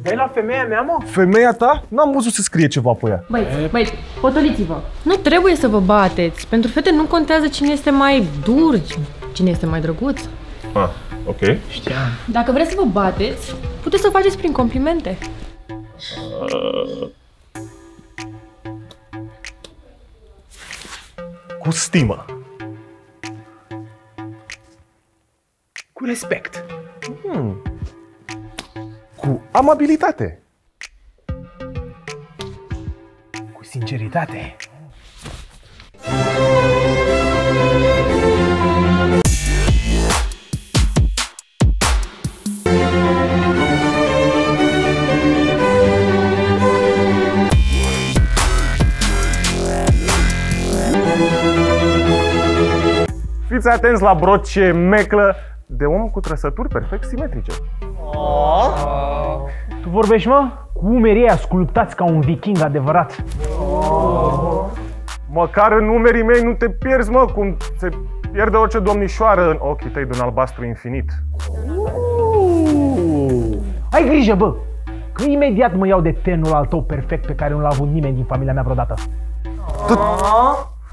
Dai la femeia mea, mă? Femeia ta? N-am văzut să scrie ceva pe ea. Băieți, potoliți-vă. Nu trebuie să vă bateți. Pentru fete nu contează cine este mai dur, cine este mai drăguț. Ah, ok. Știam. Dacă vreți să vă bateți, puteți să o faceți prin complimente. Cu stimă. Cu respect. Cu amabilitate. Cu sinceritate. Fiți atenți la broce meclă de om cu trăsături perfect simetrice. Tu vorbești, mă? Cu umerii aia sculptați ca un viking adevărat. Măcar în umerii mei nu te pierzi, mă, cum se pierde orice domnișoară în ochii tăi de un albastru infinit. Ai grijă, bă, că imediat mă iau de tenul al tău perfect pe care nu l-a avut nimeni din familia mea vreodată.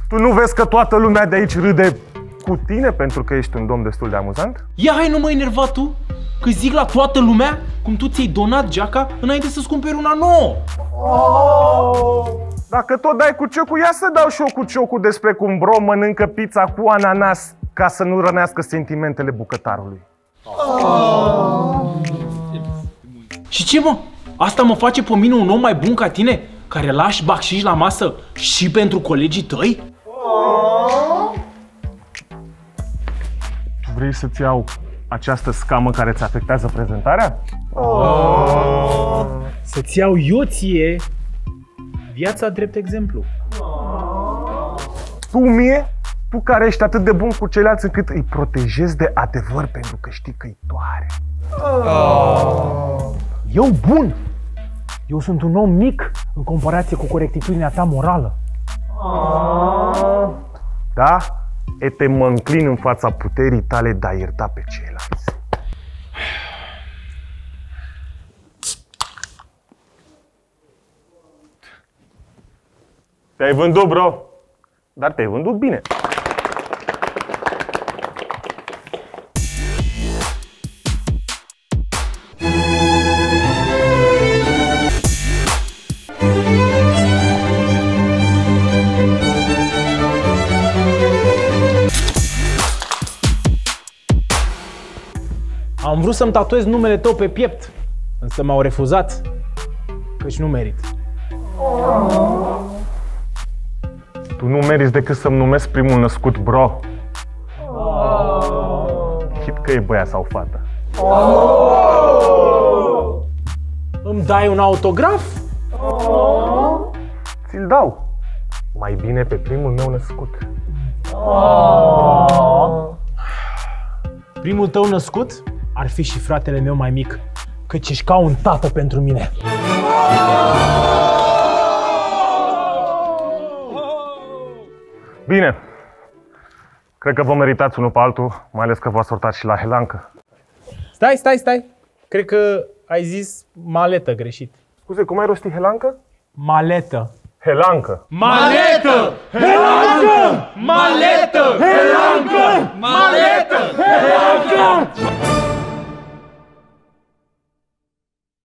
Tu nu vezi că toată lumea de aici râde cu tine pentru că ești un domn destul de amuzant? Ia hai, nu mă enerva tu, că zic la toată lumea cum tu ți-ai donat geaca înainte să-ți cumperi una nouă. Dacă tot dai cu ciocul, ia să dau și eu cu ciocul despre cum bro mănâncă pizza cu ananas ca să nu rănească sentimentele bucătarului. Și ce, mă? Asta mă face pe mine un om mai bun ca tine, care lași bacșiș la masă și pentru colegii tăi? Vrei să-ți iau această scamă care îți afectează prezentarea? Să-ți iau eu ție viața drept exemplu. Tu mie? Tu care ești atât de bun cu ceilalți încât îi protejezi de adevăr pentru că știi că-i doare. Eu bun? Eu sunt un om mic în comparație cu corectitudinea ta morală. Da? Ete, mă înclin în fața puterii tale de a ierta pe ceilalți. Te-ai vândut, bro. Dar te-ai vândut bine. Am vrut să-mi tatuez numele tău pe piept, însă m-au refuzat, căci nu merit. Tu nu meriți decât să-mi numesc primul născut bro. Chit că e băiat sau fată. Îmi dai un autograf? Ți-l dau. Mai bine pe primul meu născut. Primul tău născut? Ar fi și fratele meu mai mic, căci ești ca un tată pentru mine. Bine. Cred că vă meritați unul pe altul, mai ales că v-ați sortat și la helancă. Stai. Cred că ai zis maletă greșit. Scuze, cum ai rostit helancă? Maletă. Helancă. Maletă! Helancă! Maletă! Helancă! Maletă! Helancă!